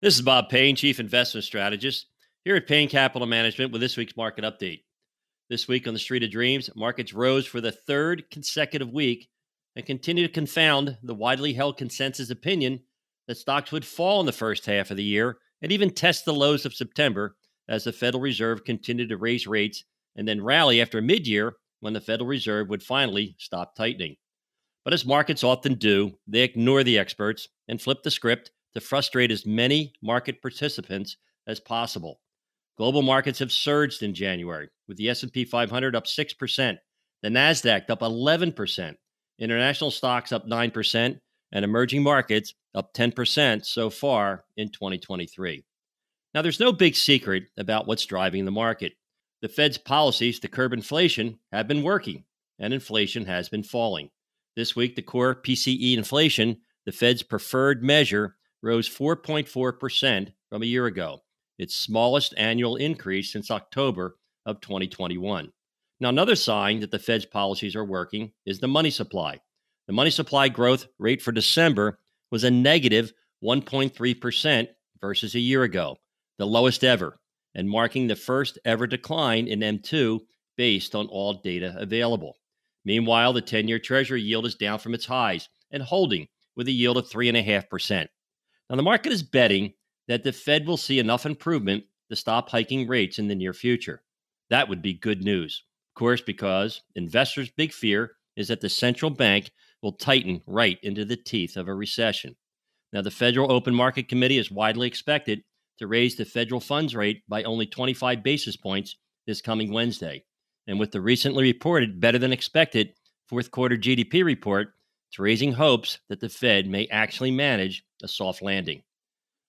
This is Bob Payne, Chief Investment Strategist here at Payne Capital Management with this week's market update. This week on the Street of Dreams, markets rose for the third consecutive week and continue to confound the widely held consensus opinion that stocks would fall in the first half of the year and even test the lows of September as the Federal Reserve continued to raise rates and then rally after mid-year when the Federal Reserve would finally stop tightening. But as markets often do, they ignore the experts and flip the script to frustrate as many market participants as possible. Global markets have surged in January, with the S&P 500 up 6%, the NASDAQ up 11%, international stocks up 9%, and emerging markets up 10% so far in 2023. Now, there's no big secret about what's driving the market. The Fed's policies to curb inflation have been working, and inflation has been falling. This week, the core PCE inflation, the Fed's preferred measure, rose 4.4% from a year ago, its smallest annual increase since October of 2021. Now, another sign that the Fed's policies are working is the money supply. The money supply growth rate for December was a negative 1.3% versus a year ago, the lowest ever, and marking the first ever decline in M2 based on all data available. Meanwhile, the 10-year Treasury yield is down from its highs and holding with a yield of 3.5%. Now, the market is betting that the Fed will see enough improvement to stop hiking rates in the near future. That would be good news, of course, because investors' big fear is that the central bank will tighten right into the teeth of a recession. Now, the Federal Open Market Committee is widely expected to raise the federal funds rate by only 25 basis points this coming Wednesday. And with the recently reported better-than-expected fourth quarter GDP report, it's raising hopes that the Fed may actually manage a soft landing.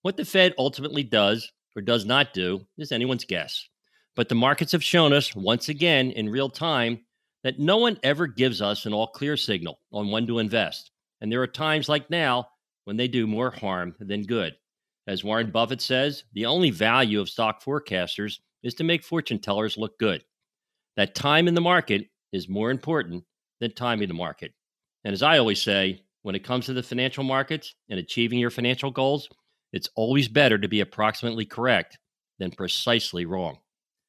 What the Fed ultimately does or does not do is anyone's guess. But the markets have shown us once again in real time that no one ever gives us an all-clear signal on when to invest. And there are times like now when they do more harm than good. As Warren Buffett says, the only value of stock forecasters is to make fortune tellers look good. That time in the market is more important than timing the market. And as I always say, when it comes to the financial markets and achieving your financial goals, it's always better to be approximately correct than precisely wrong.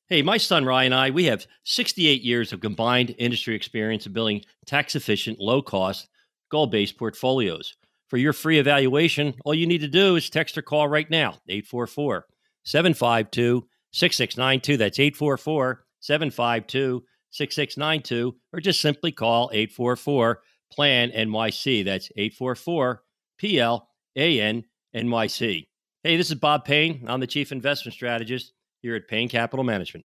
Hey, my son Ryan and I, we have 68 years of combined industry experience of building tax-efficient, low-cost, goal-based portfolios. For your free evaluation, all you need to do is text or call right now, 844-752-6692. That's 844-752-6692, or just simply call 844 Plan NYC. That's 844-PLAN-NYC. Hey, this is Bob Payne. I'm the Chief Investment Strategist here at Payne Capital Management.